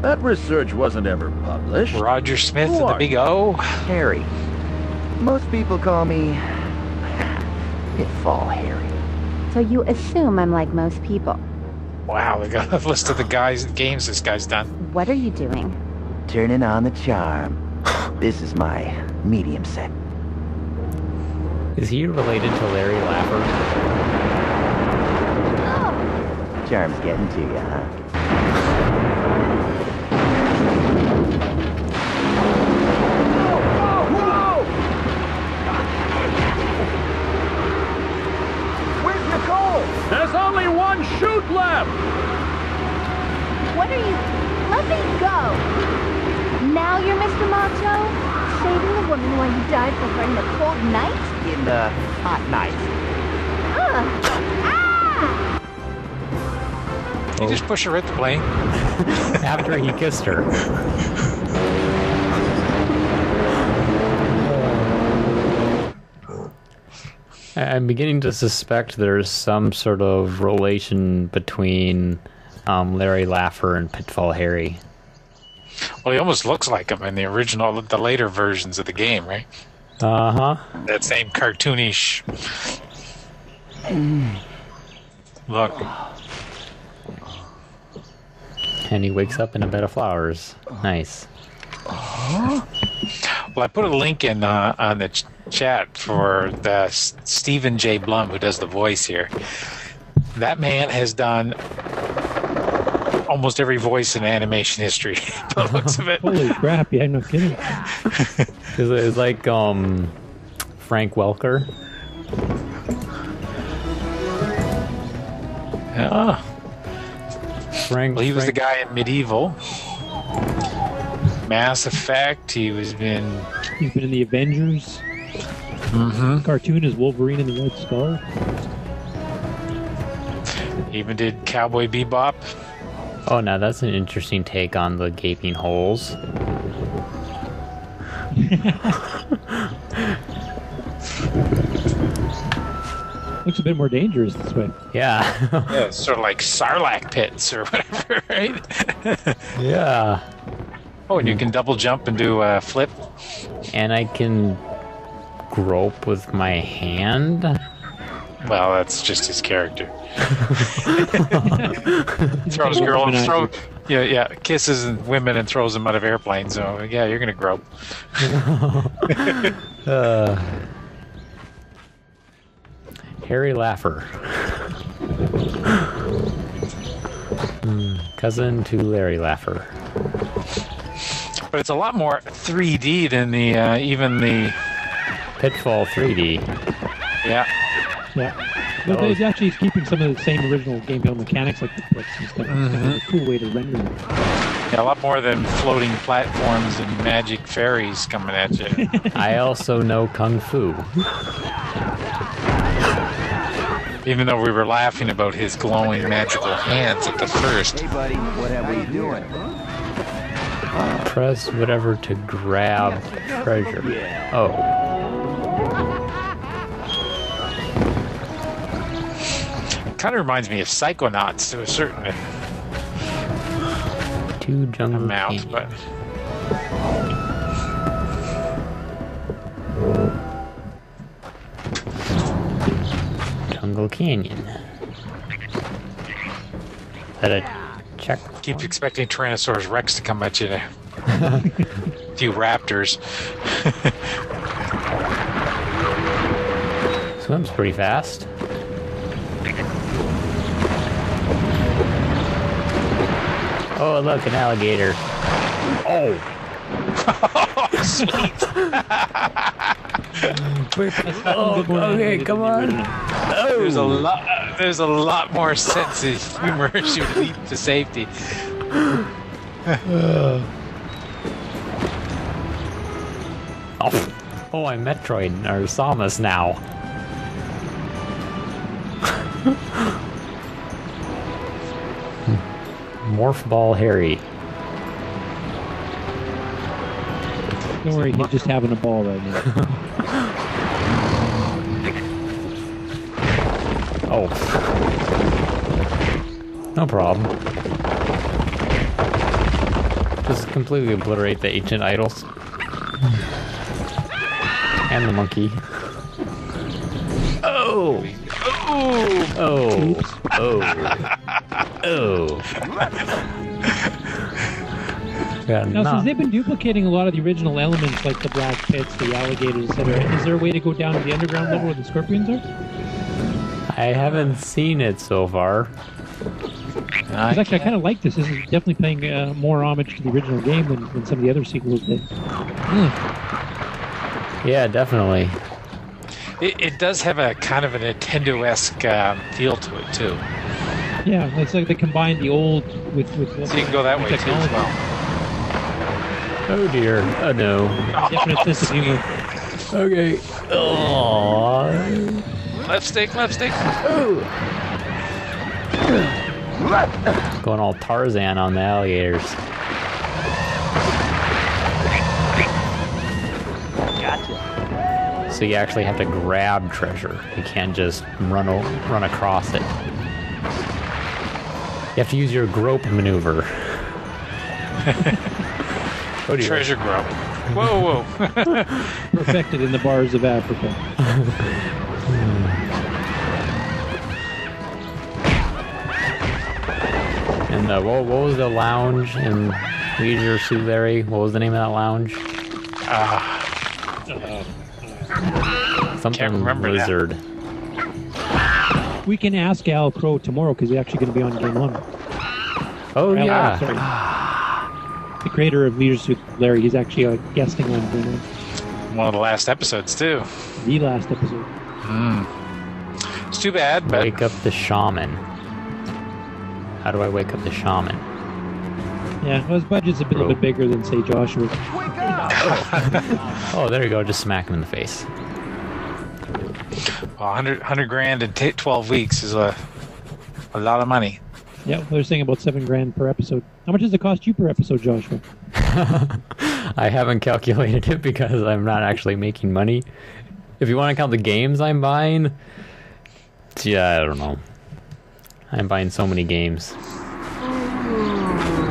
That research wasn't ever published. Roger Smith of the Big O. Harry. Most people call me... Pitfall Harry. So you assume I'm like most people. Wow, we got a list of the guys and games this guy's done. What are you doing? Turning on the charm. This is my medium set. Is he related to Larry Laffer? Oh. Charm's getting to you, huh? There's only one shoot left! What are you... Let me go! Now you're Mister Macho? Saving the woman while you died for her in the cold night? In the hot night. Ugh. Ah! Oh. You just push her at the plane. After he kissed her. I'm beginning to suspect there's some sort of relation between um, Larry Laffer and Pitfall Harry. Well, he almost looks like him in the original, the later versions of the game, right? Uh huh. That same cartoonish look. And he wakes up in a bed of flowers. Nice. Well, I put a link in uh, on the ch chat for the Stephen J. Blum, who does the voice here. That man has done almost every voice in animation history. The looks of it. Holy crap! Yeah, no kidding. It's, it's like um, Frank Welker. Yeah. Frank. Well, he was Frank. the guy in Medieval. Mass Effect. He was in. He's been in the Avengers. Mm-hmm. Cartoon is Wolverine and the Red Scar. Even did Cowboy Bebop. Oh, now that's an interesting take on the gaping holes. Looks a bit more dangerous this way. Yeah. Yeah, it's sort of like Sarlacc pits or whatever, right? Yeah. Oh, and you can double jump and do a flip. And I can grope with my hand? Well, that's just his character. Throws girls, throw, yeah, yeah, kisses women and throws them out of airplanes. So, yeah, you're going to grope. uh, Harry Laffer. Cousin to Larry Laffer. But it's a lot more three D than the uh, even the Pitfall three D. Yeah, yeah. But it's actually keeping some of the same original gameplay mechanics, like the flips and stuff. Mm-hmm. It's a cool way to render it. Yeah, a lot more than floating platforms and magic fairies coming at you. I also know kung fu. Even though we were laughing about his glowing magical hands at the first. Hey, buddy, whatever you doing? Press whatever to grab treasure. Oh. Kind of reminds me of Psychonauts to a certain Two jungle amount, eight. but single canyon. Is that a checkpoint? Keep expecting Tyrannosaurus Rex to come at you there. A few raptors. Swims pretty fast. Oh, look, an alligator. Oh! Oh, sweet! Oh, okay, come on. Oh. There's a lot. There's a lot more sense of humor as you leap to safety. Oh, oh, I'm Metroid or Samus now. Morph Ball Harry. Don't worry, he's just having a ball right now. Oh. No problem. Just completely obliterate the ancient idols. And the monkey. Oh! Oh! Oh! Oh! Oh! Yeah, now, nah. since they've been duplicating a lot of the original elements, like the black pits, the alligators, et cetera, is there a way to go down to the underground level where the scorpions are? I haven't seen it so far. I actually, I kind of like this. This is definitely paying uh, more homage to the original game than, than some of the other sequels did. Mm. Yeah, definitely. It, it does have a kind of a Nintendo-esque um, feel to it, too. Yeah, it's like they combined the old with... with so you can go that way, too, as well. Oh dear. Oh no. Different sense of humor. Okay. Aww. Left stick, left stick. Oh. Going all Tarzan on the alligators. Gotcha. So you actually have to grab treasure. You can't just run o run across it. You have to use your grope maneuver. Oh, treasure grub. Whoa, whoa. Perfected in the bars of Africa. And uh, what, what was the lounge in Leisure Suit Larry? What was the name of that lounge? Ah. Uh, Something can't remember lizard. That. We can ask Al Crow tomorrow because he's actually going to be on game one. Oh, or yeah. Al, the creator of Leisure Suit Larry, he's actually uh, guesting on it. One of the last episodes, too. The last episode. Mm. It's too bad, but... Wake up the shaman. How do I wake up the shaman? Yeah, well, his budget's a bit, little bit bigger than, say, Joshua. Wake up! Oh, there you go. Just smack him in the face. Well, one hundred, one hundred grand in twelve weeks is a, a lot of money. Yeah, they're saying about seven grand per episode. How much does it cost you per episode, Joshua? I haven't calculated it because I'm not actually making money. If you want to count the games I'm buying, yeah, I don't know. I'm buying so many games.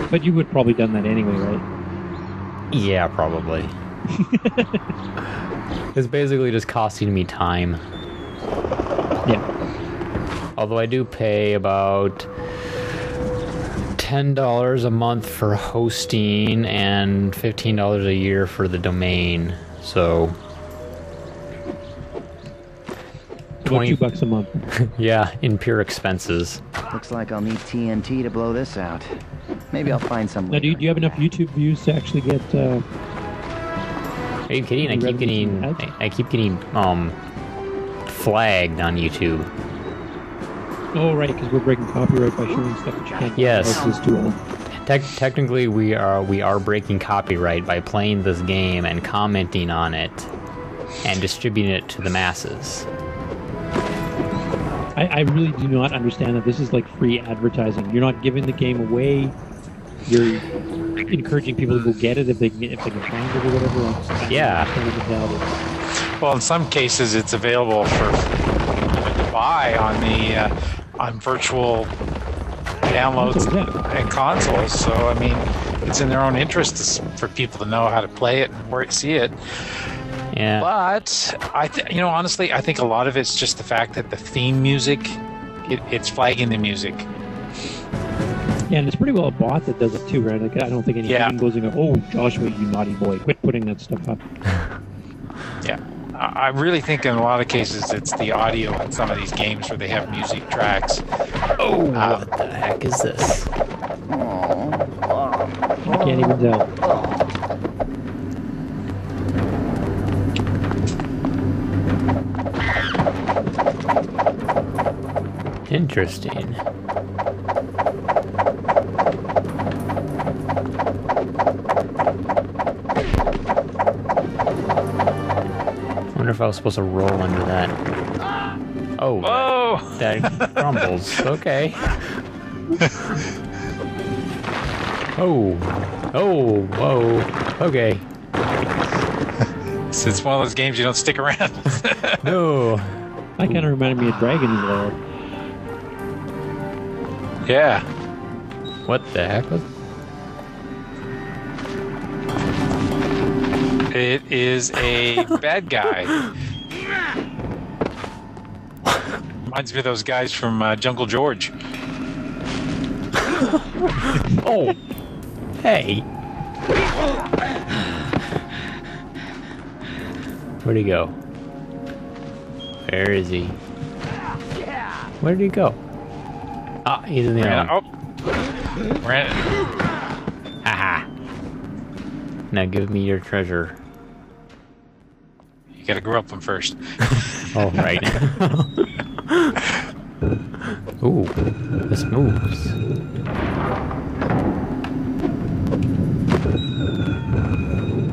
But you would probably done that anyway, right? Yeah, probably. It's basically just costing me time. Yeah. Although I do pay about ten dollars a month for hosting and fifteen dollars a year for the domain. So twenty bucks a month. Yeah, in pure expenses. Looks like I'll need T N T to blow this out. Maybe I'll find some. Now, do you, do you have enough YouTube views to actually get uh Are you kidding? I keep getting I, I keep getting um flagged on YouTube. Oh, right, because we're breaking copyright by showing stuff that you can't. Yes. This is too old. Te technically, we are we are breaking copyright by playing this game and commenting on it and distributing it to the masses. I, I really do not understand that this is like free advertising. You're not giving the game away. You're encouraging people to go get it if they can, if they can find it or whatever else. Yeah. Well, in some cases, it's available for buy on the uh, on virtual downloads and consoles, so I mean it's in their own interest for people to know how to play it and where to see it. Yeah. But I, th- you know, honestly, I think a lot of it's just the fact that the theme music, it, it's flagging the music. Yeah, and it's pretty well a bot that does it too, right? Like, I don't think any yeah. game goes and go, "Oh, Joshua, you naughty boy, quit putting that stuff up." Yeah. I really think in a lot of cases it's the audio on some of these games where they have music tracks. Oh, uh, what the heck is this? I can't even tell. Interesting. I wonder if I was supposed to roll under that. Oh, oh. That, that crumbles. Okay. Oh. Oh, whoa. Okay. It's one of those games you don't stick around. No. That kind of reminded me of Dragon's Lair. Yeah. What the heck was It is a bad guy. Reminds me of those guys from uh, Jungle George. Oh, hey. Where'd he go? Where is he? Where did he go? Ah, he's in the island. Oh. We're in it. Haha. Now give me your treasure. Gotta grow up them first. Oh, right. Ooh, this moves.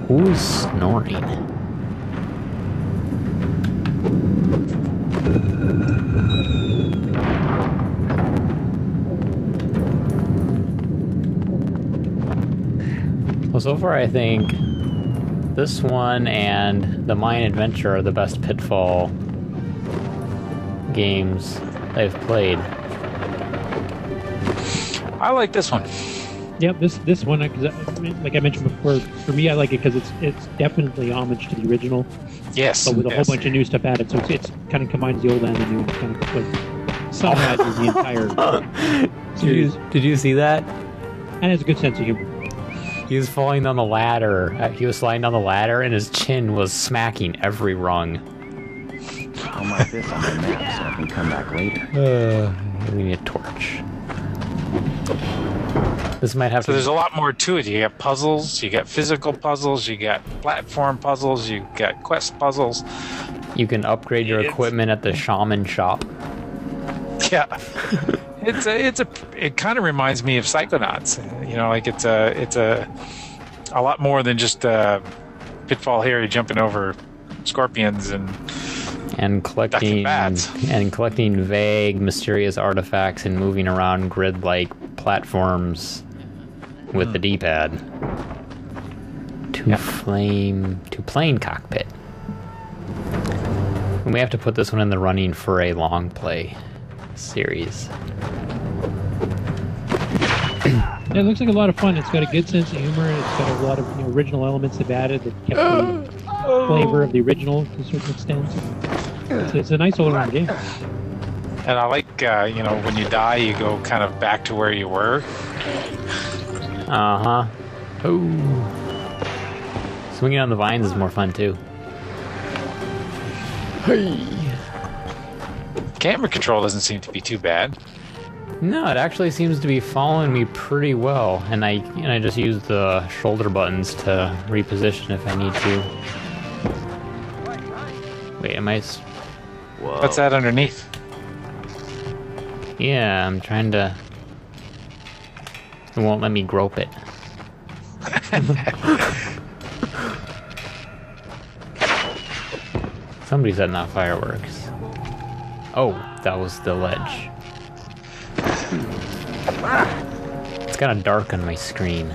Who's snoring? Well, so far I think this one and the Mine Adventure are the best Pitfall games I've played. I like this one. Yeah, this this one, cause I, like I mentioned before, for me I like it because it's it's definitely homage to the original. Yes. But with a yes. whole bunch of new stuff added, so it's, it's kind of combines the old and the new, and kind of like somehow is the entire series. Did you, did you see that? And it's a good sense of humor. He was falling down the ladder. He was sliding down the ladder, and his chin was smacking every rung. I'll mark this on the map so I can come back later. Uh, we need a torch. This might have. So to there's be- a lot more to it. You got puzzles. You got physical puzzles. You got platform puzzles. You got quest puzzles. You can upgrade your it's- equipment at the shaman shop. Yeah. It's a, it's a, it kind of reminds me of Psychonauts, you know, like it's a, it's a, a lot more than just uh, Pitfall Harry jumping over scorpions and and collecting bats. and collecting vague, mysterious artifacts and moving around grid-like platforms with mm. the D-pad to yeah. flame to plane cockpit. And we have to put this one in the running for a long play series. It looks like a lot of fun. It's got a good sense of humor. It's got a lot of you know, original elements they've added that kept the oh. flavor of the original to a certain extent. It's, it's a nice all-around game. And I like, uh, you know, when you die, you go kind of back to where you were. Uh huh. Oh, swinging on the vines is more fun too. Hey. Camera control doesn't seem to be too bad. No, it actually seems to be following me pretty well, and I and I just use the shoulder buttons to reposition if I need to. Wait, am I? Whoa. What's that underneath? Yeah, I'm trying to. It won't let me grope it. Somebody's setting off fireworks. Oh, that was the ledge. It's kind of dark on my screen.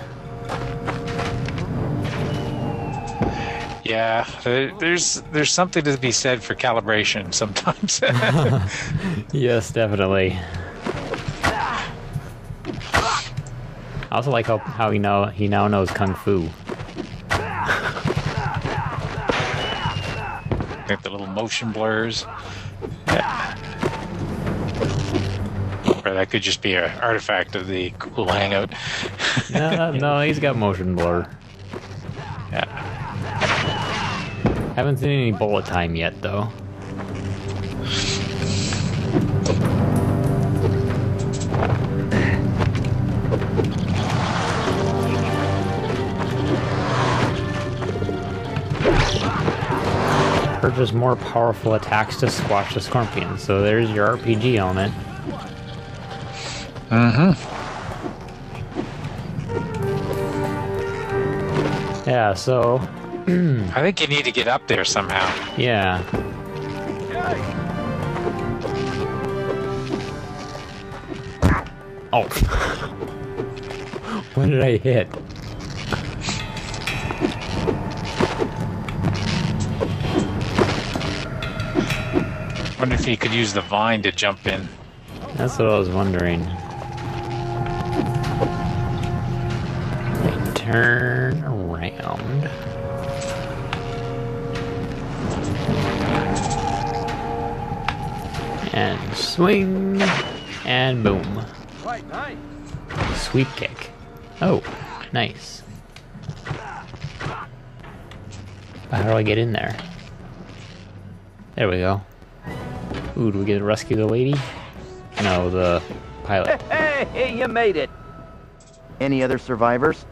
Yeah, there, there's there's something to be said for calibration sometimes. Yes, definitely. I also like how, how he, know, he now knows Kung Fu. got the little motion blurs. Yeah. Or that could just be an artifact of the Google Hangout. no, no, he's got motion blur. Yeah. Haven't seen any bullet time yet, though. Purchase more powerful attacks to squash the scorpion. So there's your R P G element. Uh huh. Yeah. So. I think you need to get up there somehow. Yeah. Oh. What did I hit? I wonder if he could use the vine to jump in. That's what I was wondering. Turn around. And swing. And boom. Sweep kick. Oh, nice. How do I get in there? There we go. Ooh, do we get to rescue the lady? No, the pilot. Hey, hey, you made it. Any other survivors?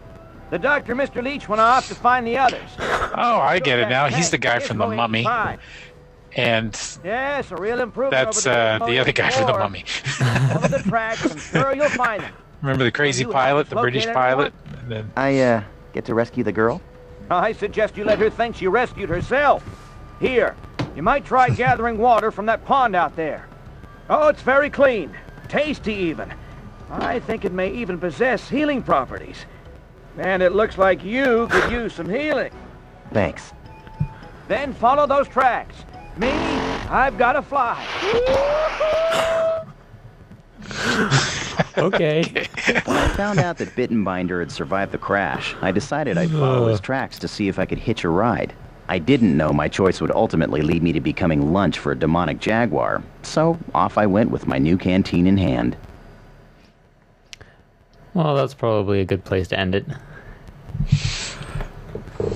The doctor, Mister Leach, went off to find the others. Oh, I get it now. He's the guy from The Mummy. And yes, a real improvement. That's uh, the other guy from The Mummy. Over the tracks, I'm sure you'll find him. Remember the crazy pilot, the British pilot? And then... I uh, get to rescue the girl? I suggest you let her think she rescued herself. Here. You might try gathering water from that pond out there. Oh, it's very clean. Tasty, even. I think it may even possess healing properties. And it looks like you could use some healing. Thanks. Then follow those tracks. Me, I've got to fly. Okay. When I found out that Bittenbinder had survived the crash, I decided I'd follow his tracks to see if I could hitch a ride. I didn't know my choice would ultimately lead me to becoming lunch for a demonic jaguar, so off I went with my new canteen in hand. Well, that's probably a good place to end it.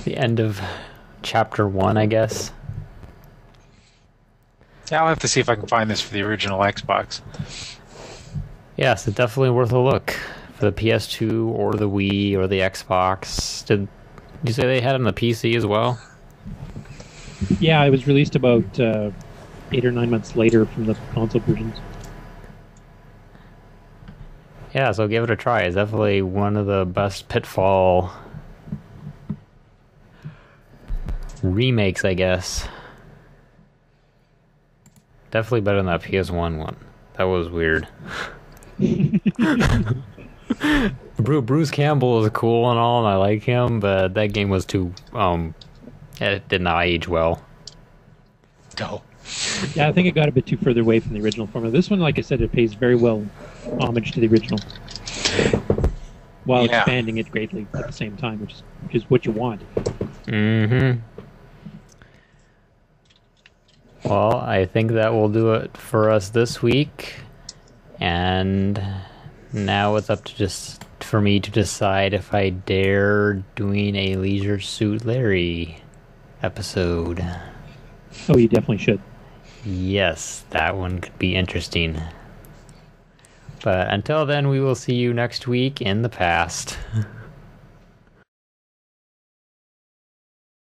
The end of chapter one, I guess. Yeah, I'll have to see if I can find this for the original Xbox. Yeah, so definitely worth a look for the P S two or the Wii or the Xbox. Did you say they had it on the P C as well? Yeah, it was released about uh, eight or nine months later from the console versions. Yeah, so give it a try. It's definitely one of the best Pitfall remakes, I guess. Definitely better than that P S one one. That was weird. Bruce Campbell is cool and all, and I like him, but that game was too... Um, It did not age well. No. Yeah, I think it got a bit too further away from the original formula. This one, like I said, it pays very well homage to the original, while yeah. expanding it greatly at the same time, which is, which is what you want. Mm-hmm. Well, I think that will do it for us this week. And now it's up to just... for me to decide if I dare doing a Leisure Suit Larry episode. Oh, you definitely should. Yes, that one could be interesting. But until then, we will see you next week in the past.